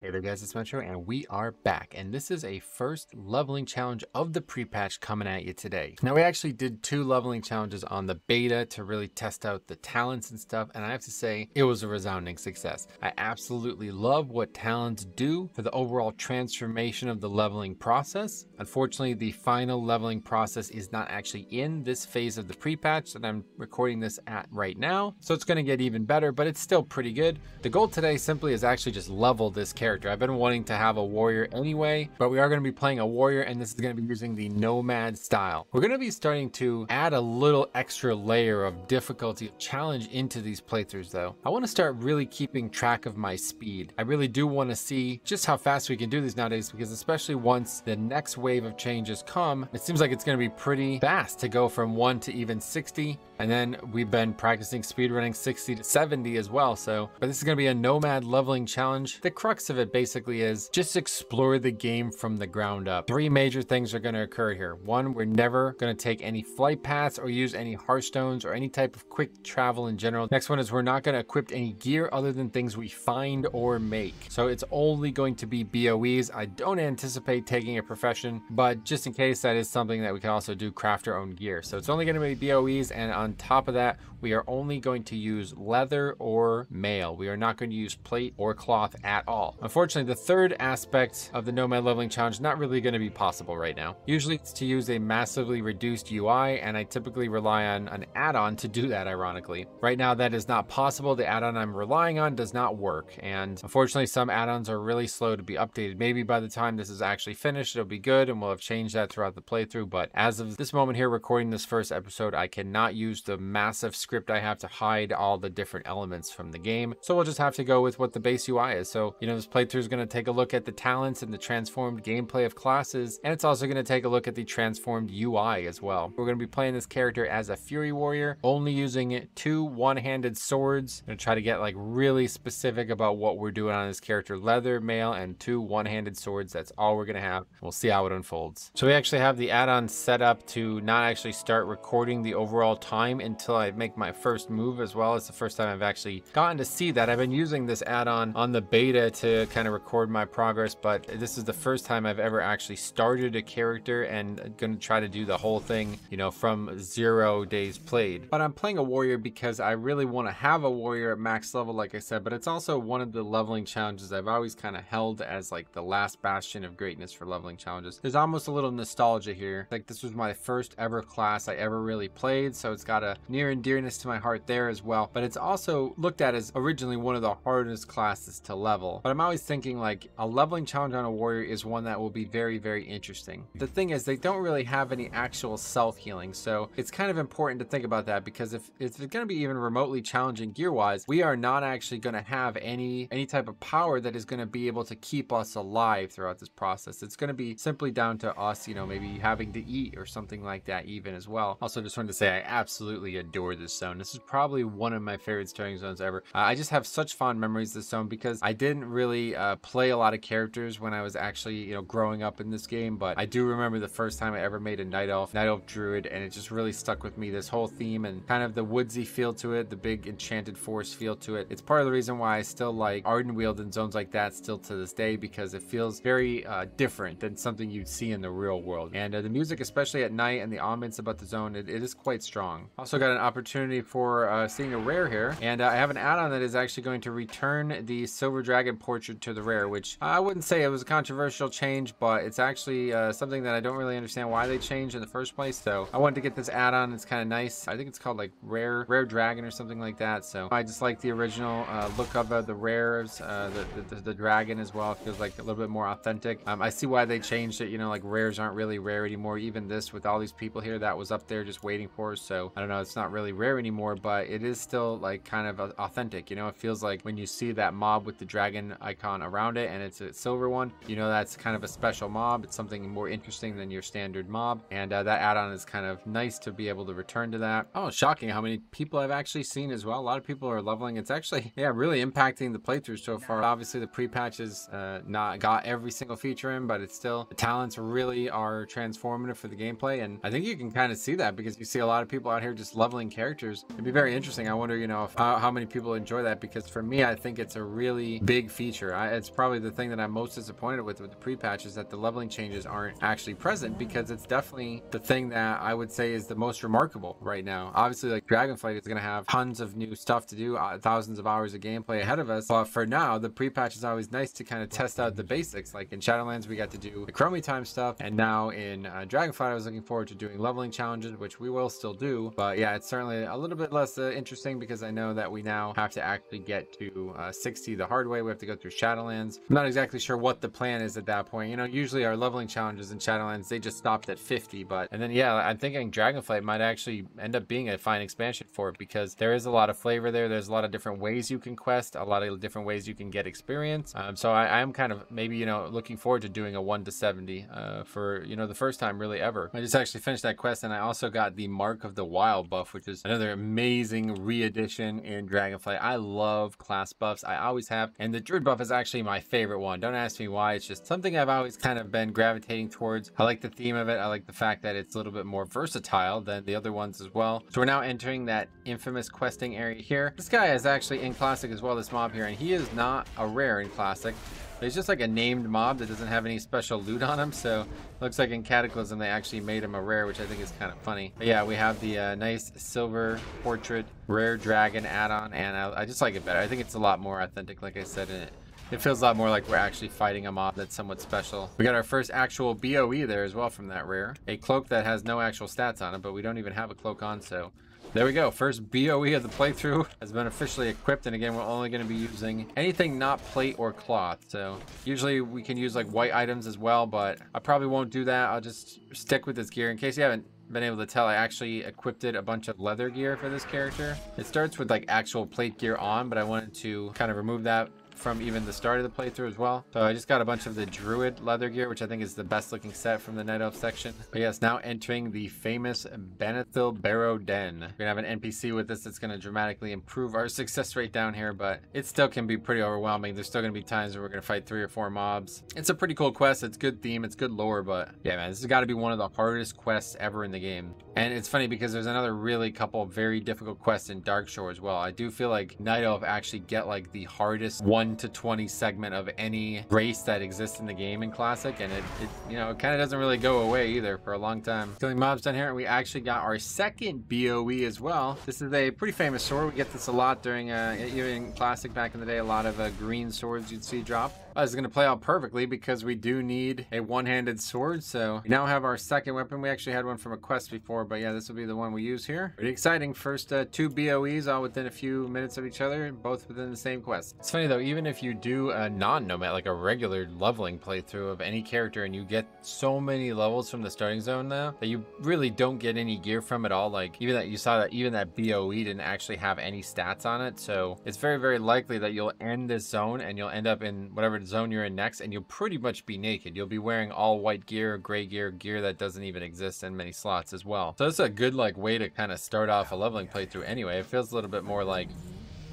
Hey there guys, it's Metro and we are back, and this is a first leveling challenge of the pre-patch coming at you today. Now we actually did two leveling challenges on the beta to really test out the talents and stuff, and I have to say it was a resounding success. I absolutely love what talents do for the overall transformation of the leveling process. Unfortunately, the final leveling process is not actually in this phase of the pre-patch that I'm recording this at right now, so it's going to get even better, but it's still pretty good. The goal today simply is actually just level this character. I've been wanting to have a warrior anyway, but we are going to be playing a warrior, and this is going to be using the Nomad style. We're going to be starting to add a little extra layer of difficulty challenge into these playthroughs though. I want to start really keeping track of my speed. I really do want to see just how fast we can do these nowadays, because especially once the next wave of changes come, it seems like it's going to be pretty fast to go from 1 to even 60. And then we've been practicing speedrunning 60 to 70 as well. But this is going to be a Nomad leveling challenge. The crux of it basically is just explore the game from the ground up. Three major things are going to occur here. One, we're never going to take any flight paths or use any hearthstones or any type of quick travel in general. Next one is we're not going to equip any gear other than things we find or make. So it's only going to be BOEs. I don't anticipate taking a profession, but just in case, that is something that we can also do, craft our own gear. So it's only going to be BOEs, and on top of that, we are only going to use leather or mail. We are not going to use plate or cloth at all. Unfortunately, the third aspect of the Nomad leveling challenge, not really going to be possible right now. Usually it's to use a massively reduced UI, and I typically rely on an add-on to do that, ironically. Right now that is not possible. The add-on I'm relying on does not work, and unfortunately some add-ons are really slow to be updated. Maybe by the time this is actually finished, it'll be good, and we'll have changed that throughout the playthrough, but as of this moment here, recording this first episode, I cannot use the massive script I have to hide all the different elements from the game, so we'll just have to go with what the base UI is. So, you know, this playthrough is going to take a look at the talents and the transformed gameplay of classes, and it's also going to take a look at the transformed UI as well. We're going to be playing this character as a Fury Warrior, only using two one-handed swords. I'm going to try to get like really specific about what we're doing on this character. Leather, mail, and two one-handed swords. That's all we're going to have. We'll see how it unfolds. So we actually have the add-on set up to not actually start recording the overall time until I make my first move as well. It's the first time I've actually gotten to see that. I've been using this add-on on the beta to kind of record my progress, but this is the first time I've ever actually started a character and going to try to do the whole thing, you know, from 0 days played. But I'm playing a warrior because I really want to have a warrior at max level, like I said, but it's also one of the leveling challenges I've always kind of held as like the last bastion of greatness for leveling challenges. There's almost a little nostalgia here. Like, this was my first ever class I ever really played, so it's got a near and dearness to my heart there as well, but it's also looked at as originally one of the hardest classes to level. But I'm always thinking like a leveling challenge on a warrior is one that will be very, very interesting. The thing is, they don't really have any actual self-healing, so it's kind of important to think about that, because if it's going to be even remotely challenging gear-wise, we are not actually going to have any type of power that is going to be able to keep us alive throughout this process. It's going to be simply down to us, you know, maybe having to eat or something like that even as well. Also, just wanted to say I absolutely adore this zone. This is probably one of my favorite starting zones ever. I just have such fond memories of this zone, because I didn't really play a lot of characters when I was actually, you know, growing up in this game, but I do remember the first time I ever made a Night Elf druid, and it just really stuck with me, this whole theme and kind of the woodsy feel to it, the big enchanted forest feel to it. It's part of the reason why I still like Ardenweald and zones like that still to this day, because it feels very different than something you'd see in the real world. And the music, especially at night, and the ambience about the zone, it is quite strong. Also got an opportunity for seeing a rare here, and I have an add-on that is actually going to return the silver dragon portrait to the rare, which I wouldn't say it was a controversial change, but it's actually something that I don't really understand why they changed in the first place. So I wanted to get this add-on. It's kind of nice. I think it's called like rare dragon or something like that. So I just like the original look of the rares, the dragon as well. It feels like a little bit more authentic. I see why they changed it. You know, like rares aren't really rare anymore. Even this, with all these people here, that was up there just waiting for us. So I don't know. It's not really rare anymore, but it is still like kind of authentic. You know, it feels like when you see that mob with the dragon icon around it, and it's a silver one, you know, that's kind of a special mob. It's something more interesting than your standard mob, and that add-on is kind of nice to be able to return to that. Oh, shocking how many people I've actually seen as well. A lot of people are leveling. It's actually, yeah, really impacting the playthrough so far. Obviously the pre-patch is not got every single feature in, but it's still, the talents really are transformative for the gameplay, and I think you can kind of see that, because you see a lot of people out here just leveling characters monsters. It'd be very interesting. I wonder, you know, if, how many people enjoy that, because for me, I think it's a really big feature. It's probably the thing that I'm most disappointed with the pre-patch, is that the leveling changes aren't actually present, because it's definitely the thing that I would say is the most remarkable right now. Obviously, like, Dragonflight is going to have tons of new stuff to do, thousands of hours of gameplay ahead of us. But for now, the pre-patch is always nice to kind of test out the basics. Like in Shadowlands, we got to do the Chromie time stuff, and now in Dragonflight, I was looking forward to doing leveling challenges, which we will still do. But yeah, it's certainly a little bit less interesting, because I know that we now have to actually get to 60 the hard way. We have to go through Shadowlands. I'm not exactly sure what the plan is at that point. You know, usually our leveling challenges in Shadowlands, they just stopped at 50, but, and then yeah, I'm thinking Dragonflight might actually end up being a fine expansion for it, because there is a lot of flavor there. There's a lot of different ways you can quest, a lot of different ways you can get experience. So I'm kind of maybe, you know, looking forward to doing a 1 to 70 for, you know, the first time really ever. I just actually finished that quest, and I also got the Mark of the Wild buff, which is another amazing re-addition in Dragonflight. I love class buffs. I always have. And the Druid buff is actually my favorite one. Don't ask me why. It's just something I've always kind of been gravitating towards. I like the theme of it. I like the fact that it's a little bit more versatile than the other ones as well. So we're now entering that infamous questing area here. This guy is actually in Classic as well, this mob here, and he is not a rare in Classic. He's just like a named mob that doesn't have any special loot on him. So looks like in Cataclysm, they actually made him a rare, which I think is kind of funny. But yeah, we have the nice silver portrait rare dragon add-on, and I just like it better. I think it's a lot more authentic, like I said, and it feels a lot more like we're actually fighting a mob that's somewhat special. We got our first actual BOE there as well from that rare. A cloak that has no actual stats on it, but we don't even have a cloak on, so... there we go. First BOE of the playthrough has been officially equipped. And again, we're only going to be using anything not plate or cloth. So usually we can use like white items as well, but I probably won't do that. I'll just stick with this gear. In case you haven't been able to tell, I actually equipped a bunch of leather gear for this character. It starts with like actual plate gear on, but I wanted to kind of remove that from even the start of the playthrough as well. So I just got a bunch of the Druid leather gear, which I think is the best looking set from the Night Elf section. But yes, now entering the famous Benethil Barrow Den. We're gonna have an NPC with this that's gonna dramatically improve our success rate down here, but it still can be pretty overwhelming. There's still gonna be times where we're gonna fight 3 or 4 mobs. It's a pretty cool quest. It's good theme, it's good lore, but yeah, man, this has got to be one of the hardest quests ever in the game. And it's funny because there's another really couple of very difficult quests in Darkshore as well. I do feel like Night Elf actually get like the hardest 1 to 20 segment of any race that exists in the game in Classic, and it you know, it kind of doesn't really go away either for a long time. Killing mobs down here, and we actually got our second BOE as well. This is a pretty famous sword. We get this a lot during even Classic back in the day. A lot of green swords you'd see drop. This is going to play out perfectly because we do need a one-handed sword. So we now have our second weapon. We actually had one from a quest before, but yeah, this will be the one we use here. Pretty exciting. First 2 BOEs all within a few minutes of each other, both within the same quest. It's funny though, even if you do a non-nomad, like a regular leveling playthrough of any character, and you get so many levels from the starting zone now that you really don't get any gear from at all. Like even that, you saw that even that BOE didn't actually have any stats on it. So it's very, very likely that you'll end this zone and you'll end up in whatever zone you're in next, and you'll pretty much be naked. You'll be wearing all white gear, gray gear, gear that doesn't even exist in many slots as well. So it's a good like way to kind of start off a leveling playthrough anyway. It feels a little bit more like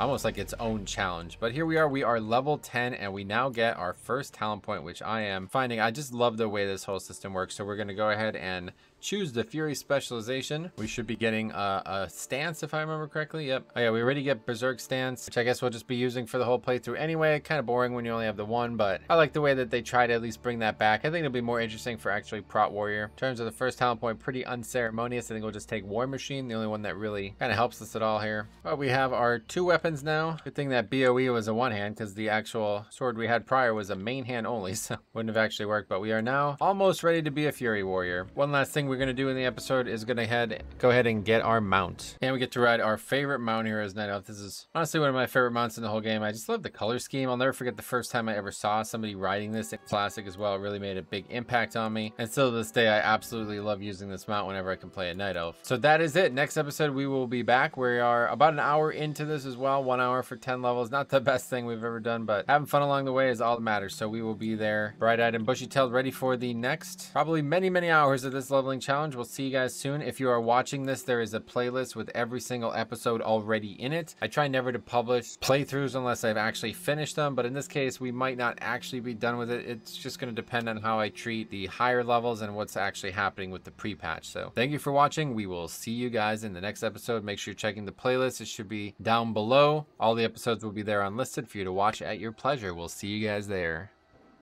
almost like its own challenge. But here we are level 10, and we now get our first talent point, which I am finding. I just love the way this whole system works. So we're going to go ahead and choose the Fury specialization. We should be getting a stance, if I remember correctly. Yep. Oh yeah, we already get Berserk stance, which I guess we'll just be using for the whole playthrough anyway. Kind of boring when you only have the one, but I like the way that they try to at least bring that back. I think it'll be more interesting for actually Prot Warrior. In terms of the first talent point, pretty unceremonious. I think we'll just take War Machine, the only one that really kind of helps us at all here. But we have our 2 weapons now. Good thing that BOE was a one hand, because the actual sword we had prior was a main hand only, so wouldn't have actually worked. But we are now almost ready to be a Fury Warrior. One last thing we're going to do in the episode is going to go ahead and get our mount, and we get to ride our favorite mount here as Night Elf. This is honestly one of my favorite mounts in the whole game. I just love the color scheme. I'll never forget the first time I ever saw somebody riding this in Classic as well. It really made a big impact on me, and still to this day I absolutely love using this mount whenever I can play a Night Elf. So that is it. Next episode we will be back. We are about an hour into this as well. 1 hour for 10 levels. Not the best thing we've ever done, but having fun along the way is all that matters. So we will be there bright-eyed and bushy-tailed, ready for the next probably many hours of this level Wrestling Challenge. We'll see you guys soon. If you are watching this, there is a playlist with every single episode already in it. I try never to publish playthroughs unless I've actually finished them, but in this case, we might not actually be done with it. It's just going to depend on how I treat the higher levels and what's actually happening with the pre-patch. So thank you for watching. We will see you guys in the next episode. Make sure you're checking the playlist. It should be down below. All the episodes will be there unlisted for you to watch at your pleasure. We'll see you guys there.